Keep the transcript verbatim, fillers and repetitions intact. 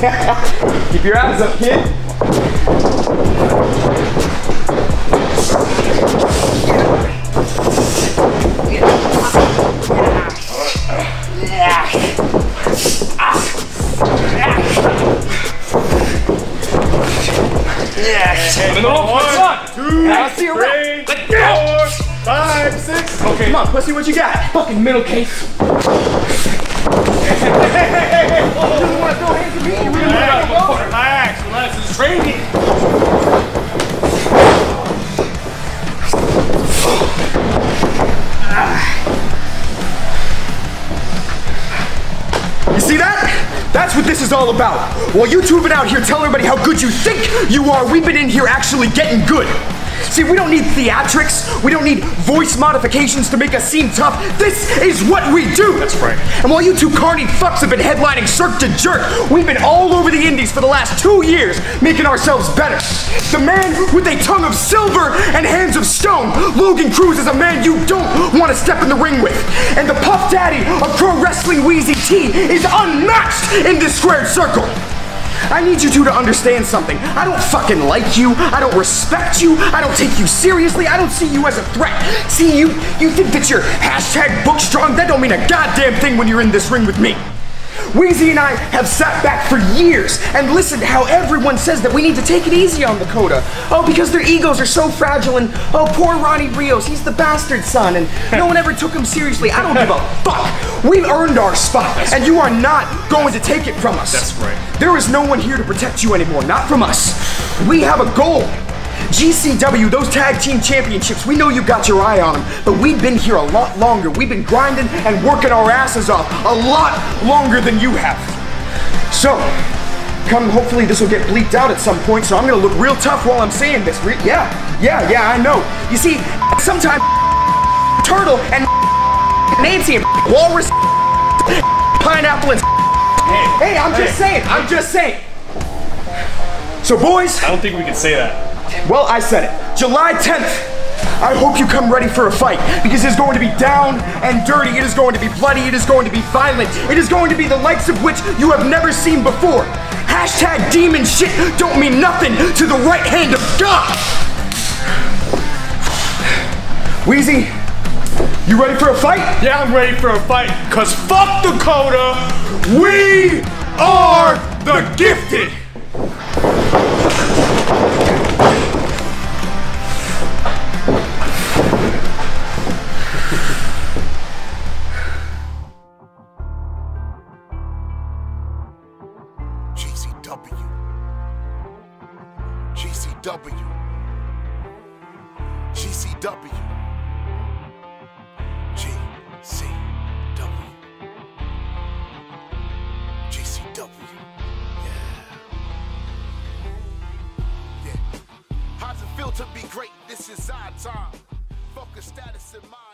Keep your abs up, kid. one, two, three, four, five, six. Okay. Come on, let's see what you got. Fucking middle case. That's what this is all about. While you two have been out here telling everybody how good you think you are, we've been in here actually getting good. See, we don't need theatrics. We don't need voice modifications to make us seem tough. This is what we do. That's right. And while you two carny fucks have been headlining Cirque du Jerk, we've been all over the indies for the last two years making ourselves better. The man with a tongue of silver and hands of stone, Logan Cruz, is a man you don't want to step in the ring with. And the Puff Daddy of pro wrestling, Weezy T, is unmatched in this squared circle. I need you two to understand something. I don't fucking like you. I don't respect you. I don't take you seriously. I don't see you as a threat. See, you you think that you're hashtag book strong? That don't mean a goddamn thing when you're in this ring with me. Weezy and I have sat back for years and listened to how everyone says that we need to take it easy on the Coda. Oh, because their egos are so fragile, and oh, poor Ronnie Rios, he's the bastard son, and no one ever took him seriously. I don't give a fuck. We earned our spot, That's and right. you are not going to take it from us. That's right. There is no one here to protect you anymore, not from us. We have a goal. G C W, those tag team championships, we know you got your eye on them, but we've been here a lot longer. We've been grinding and working our asses off a lot longer than you have. So, come, hopefully this will get bleeped out at some point, so I'm gonna look real tough while I'm saying this. Re yeah, yeah, yeah, I know. You see, sometimes Turtle and Nancy and Walrus, Pineapple and Hey, hey I'm hey. just saying, I'm just saying. So boys. I don't think we can say that. Well, I said it. July tenth. I hope you come ready for a fight, because it's going to be down and dirty. It is going to be bloody. It is going to be violent. It is going to be the likes of which you have never seen before. Hashtag demon shit don't mean nothing to the right hand of God. Weezy, you ready for a fight? Yeah, I'm ready for a fight, because fuck the Coda. We are the Gifted. G C W G C W G C W Yeah. Yeah. How's it feel to be great? This is our time. Focus status in mind.